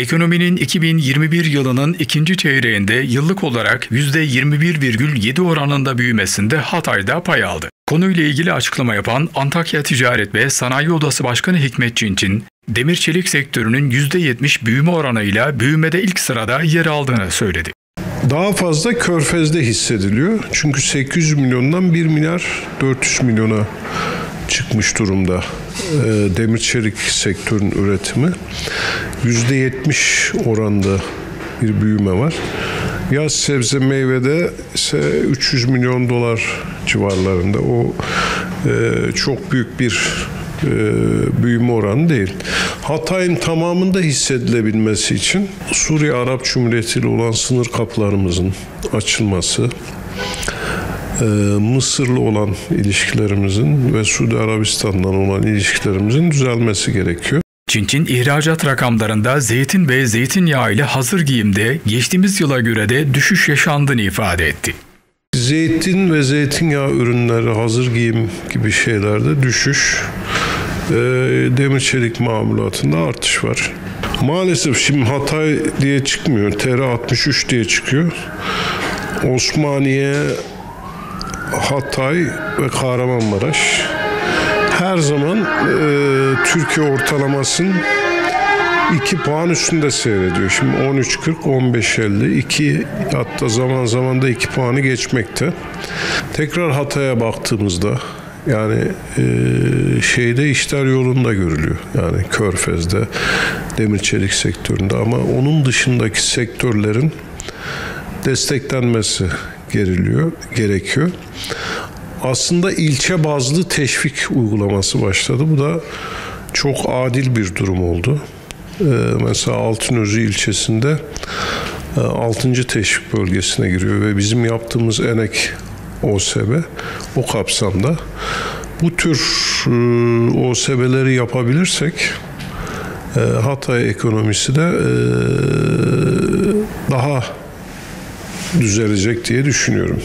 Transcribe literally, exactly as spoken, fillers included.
Ekonominin iki bin yirmi bir yılının ikinci çeyreğinde yıllık olarak yüzde yirmi bir virgül yedi oranında büyümesinde Hatay'da pay aldı. Konuyla ilgili açıklama yapan Antakya Ticaret ve Sanayi Odası Başkanı Hikmet Çinçin, demir-çelik sektörünün yüzde yetmiş büyüme oranıyla büyümede ilk sırada yer aldığını söyledi. Daha fazla Körfez'de hissediliyor. Çünkü sekiz yüz milyondan bir milyar dört yüz milyona çıkmış durumda demir-çelik sektörün üretimi. yüzde yetmiş oranda bir büyüme var. Yaz sebze meyvede ise üç yüz milyon dolar civarlarında. O çok büyük bir büyüme oranı değil. Hatay'ın tamamında hissedilebilmesi için Suriye Arap Cumhuriyeti ile olan sınır kaplarımızın açılması, Mısır'la olan ilişkilerimizin ve Suudi Arabistan'la olan ilişkilerimizin düzelmesi gerekiyor. Çinçin ihracat rakamlarında zeytin ve zeytinyağı ile hazır giyimde geçtiğimiz yıla göre de düşüş yaşandığını ifade etti. Zeytin ve zeytinyağı ürünleri, hazır giyim gibi şeylerde düşüş, demir-çelik mamulatında artış var. Maalesef şimdi Hatay diye çıkmıyor, T R altmış üç diye çıkıyor. Osmaniye, Hatay ve Kahramanmaraş her zaman e, Türkiye ortalamasının iki puan üstünde seyrediyor. Şimdi on üç kırk, on beş elli, iki, hatta zaman zaman da iki puanı geçmekte. Tekrar Hatay'a baktığımızda yani e, şeyde işler yolunda görülüyor. Yani Körfez'de, demir-çelik sektöründe, ama onun dışındaki sektörlerin desteklenmesi geriliyor, gerekiyor. Aslında ilçe bazlı teşvik uygulaması başladı. Bu da çok adil bir durum oldu. Ee, mesela Altınözü ilçesinde e, Altıncı teşvik bölgesine giriyor ve bizim yaptığımız ENEK O S B o kapsamda. Bu tür e, O S B'leri yapabilirsek e, Hatay ekonomisi de e, daha düzelecek diye düşünüyorum.